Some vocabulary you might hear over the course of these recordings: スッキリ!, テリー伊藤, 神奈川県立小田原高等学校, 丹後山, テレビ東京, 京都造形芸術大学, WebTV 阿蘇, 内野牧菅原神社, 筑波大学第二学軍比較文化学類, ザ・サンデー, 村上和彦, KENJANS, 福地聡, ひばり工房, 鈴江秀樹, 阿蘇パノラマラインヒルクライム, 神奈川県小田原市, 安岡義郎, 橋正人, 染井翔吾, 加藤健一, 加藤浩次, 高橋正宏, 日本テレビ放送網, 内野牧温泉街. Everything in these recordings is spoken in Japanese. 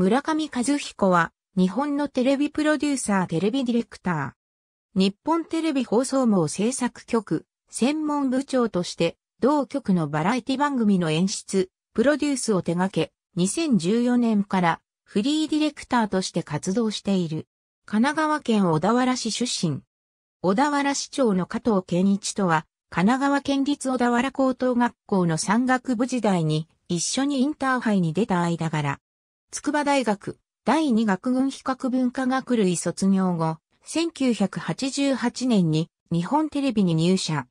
村上和彦は、日本のテレビプロデューサー、テレビディレクター。日本テレビ放送網制作局、専門部長として、同局のバラエティ番組の演出、プロデュースを手掛け、2014年からフリーディレクターとして活動している。神奈川県小田原市出身。小田原市長の加藤健一とは、神奈川県立小田原高等学校の山岳部時代に、一緒にインターハイに出た間柄。筑波大学第二学軍比較文化学類卒業後、1988年に日本テレビに入社。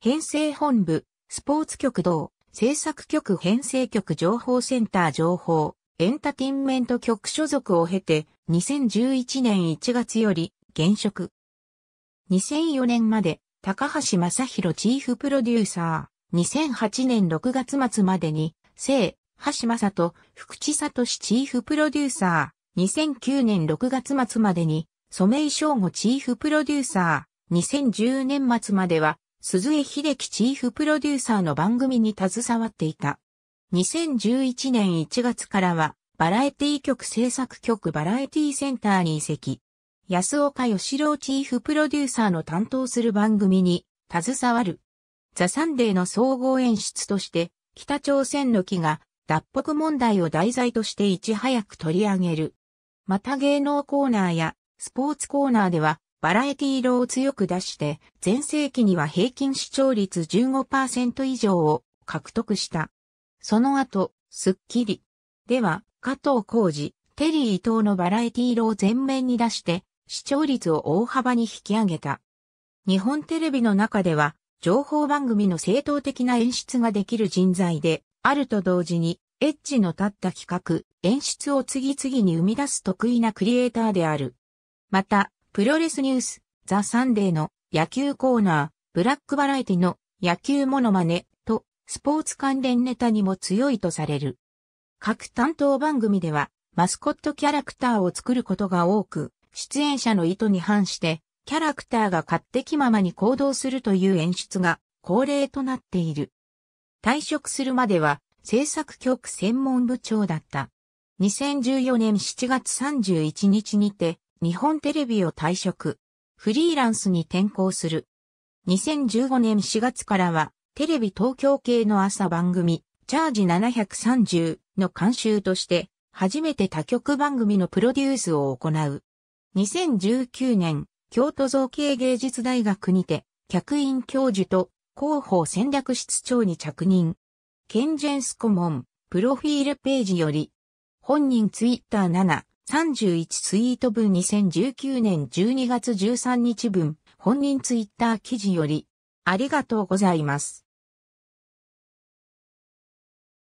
編成本部、スポーツ局同、制作局編成局情報センター情報、エンタテインメント局所属を経て、2011年1月より現職。2004年まで、高橋正宏チーフプロデューサー、2008年6月末までに、姓、橋正人、福地聡チーフプロデューサー、2009年6月末までに、染井翔吾チーフプロデューサー、2010年末までは、鈴江秀樹チーフプロデューサーの番組に携わっていた。2011年1月からは、バラエティ局制作局バラエティセンターに移籍。安岡義郎チーフプロデューサーの担当する番組に携わる。ザ・サンデーの総合演出として、北朝鮮の飢餓、脱北問題を題材としていち早く取り上げる。また芸能コーナーやスポーツコーナーでは、バラエティ色を強く出して、全盛期には平均視聴率 15% 以上を獲得した。その後、スッキリ。では、加藤浩次、テリー伊藤のバラエティ色を前面に出して、視聴率を大幅に引き上げた。日本テレビの中では、情報番組の正当的な演出ができる人材で、あると同時に、エッジの立った企画、演出を次々に生み出す得意なクリエイターである。また、プロレスニュース、ザ・サンデーの野球コーナー、ブラックバラエティの野球モノマネとスポーツ関連ネタにも強いとされる。各担当番組ではマスコットキャラクターを作ることが多く、出演者の意図に反してキャラクターが勝手気ままに行動するという演出が恒例となっている。退職するまでは制作局専門部長だった。2014年7月31日にて、日本テレビを退職。フリーランスに転向する。2015年4月からは、テレビ東京系の朝番組、チャージ730の監修として、初めて他局番組のプロデュースを行う。2019年、京都造形芸術大学にて、客員教授と広報戦略室長に着任。KENJANS顧問、プロフィールページより、本人ツイッター7。31ツイート分2019年12月13日分本人ツイッター記事よりありがとうございます。